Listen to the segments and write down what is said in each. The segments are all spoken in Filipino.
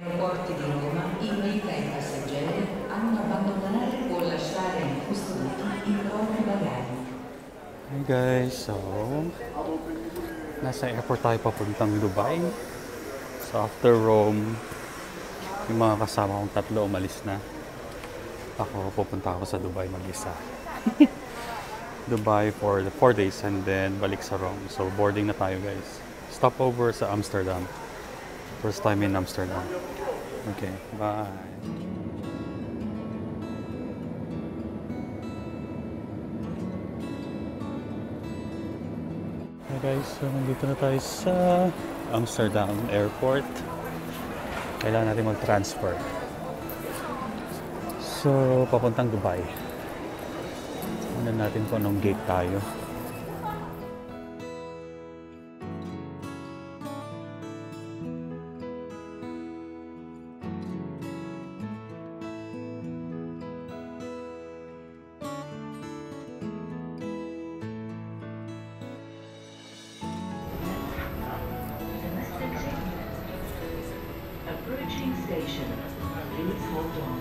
Aeroporti di Roma invita i passeggeri a non abbandonare o lasciare incustonato I propri bagagli. Hi guys, so nasa airport tayo papuntang Dubai. So after Rome, yung mga kasama kong tatlo umalis na. Ako pupunta ako sa Dubai mag-isa. Dubai for the 4 days and then balik sa Rome. So boarding na tayo guys. Stopover sa Amsterdam. First time in Amsterdam. Okay, bye. Hi guys, so nandito na tayo sa Amsterdam Airport. Kailangan natin mag-transfer. So, papuntang Dubai. Tignan natin kung anong gate tayo. Approaching station. Please hold on.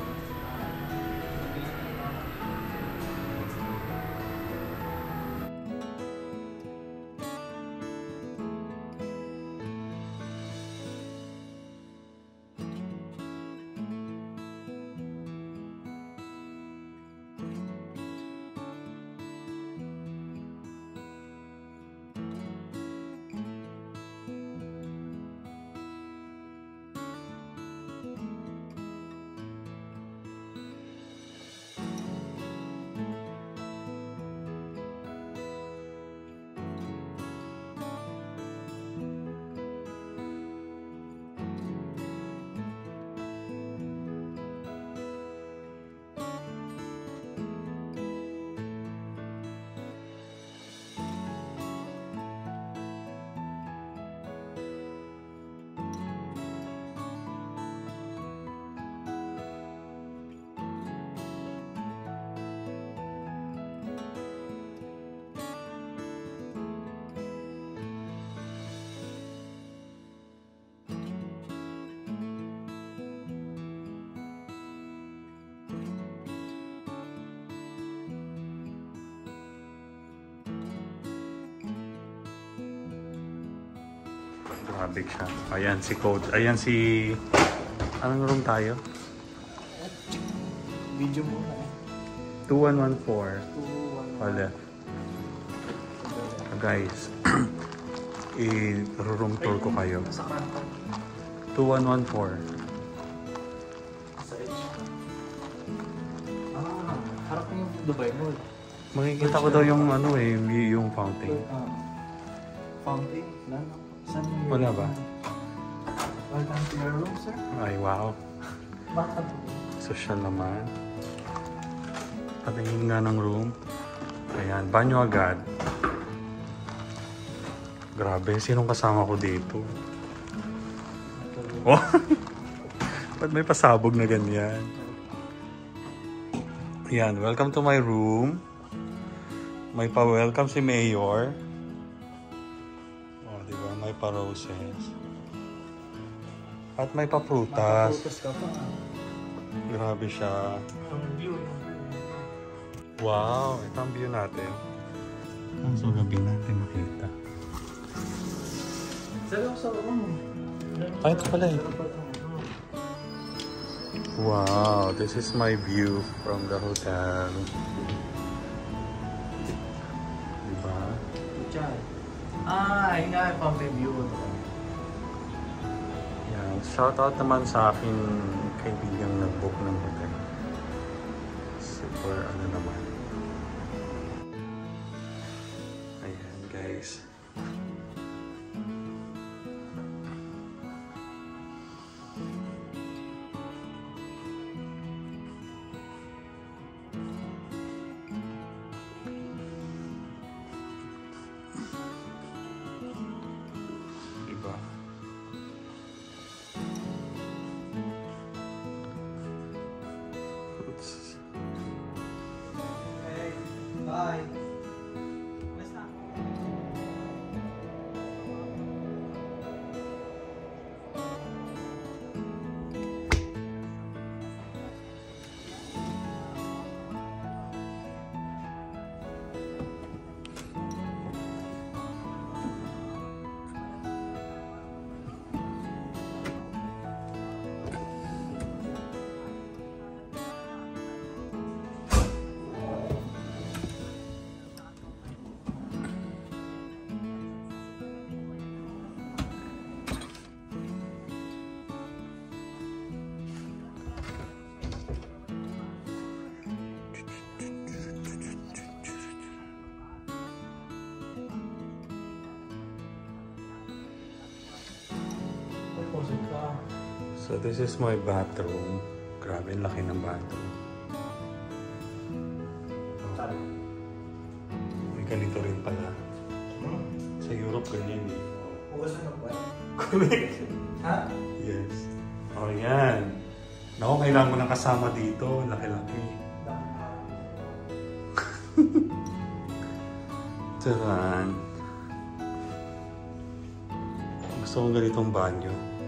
Grabe siya. Ayan si coach. Ayan si... Anong room tayo? Video mo na. 2114. Wala. Guys, i-room tour ko kayo. 2114. Sa H. Ah, harap na yung Dubai Mall. Makikita ko daw yung ano eh, yung fountain. Fountain? Lalo? Wala ba? Welcome to your room, sir. Ay, wow. Bakit? Social naman. Patingin nga ng room. Ayan, banyo agad. Grabe, sinong kasama ko dito? Oh! Ba't may pasabog na ganyan? Ayan, welcome to my room. May pa-welcome si Mayor. Diba? May pa-roses. At may pa-prutas. Grabe siya. Wow! Ito ang view natin. So, gabi natin makita. Ay, ito pala eh. Wow! This is my view from the hotel. Diba? Ah, yun nga yung pang-review ko ito. Yan. Shoutout naman sa akin kaibigang nag-book ng hotel. Super ano naman. Ayan guys. So this is my bathroom. Grabe, laki ng bathroom. May ganito rin pala. Sa Europe ganyan eh. Huwag sa nabuhay? Correct. Ha? Yes. O yan. Naku, kailangan mo nang kasama dito. Laki-laki. Tadaan. Gusto kong ganitong banyo.